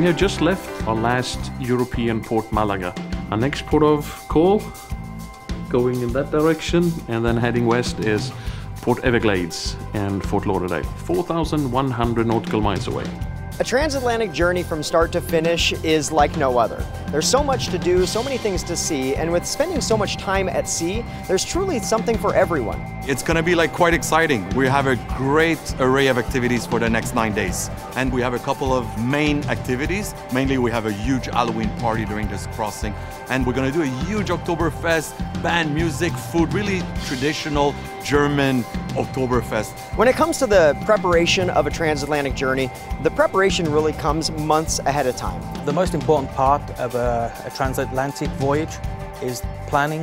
We have just left our last European port, Malaga. Our next port of call, going in that direction and then heading west, is Port Everglades and Fort Lauderdale, 4,100 nautical miles away. A transatlantic journey from start to finish is like no other. There's so much to do, so many things to see, and with spending so much time at sea, there's truly something for everyone. It's gonna be like quite exciting. We have a great array of activities for the next 9 days. And we have a couple of main activities. Mainly we have a huge Halloween party during this crossing. And we're gonna do a huge Oktoberfest, band, music, food, really traditional German Oktoberfest. When it comes to the preparation of a transatlantic journey, the preparation really comes months ahead of time. The most important part of a transatlantic voyage is planning,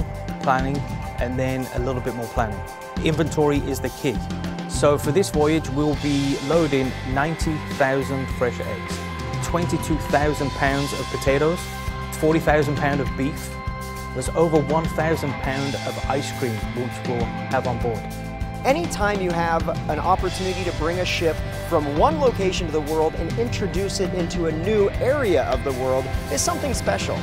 and then a little bit more planning. Inventory is the key. So for this voyage, we'll be loading 90,000 fresh eggs, 22,000 pounds of potatoes, 40,000 pounds of beef. There's over 1,000 pounds of ice cream, which we'll have on board. Anytime you have an opportunity to bring a ship from one location to the world and introduce it into a new area of the world is something special.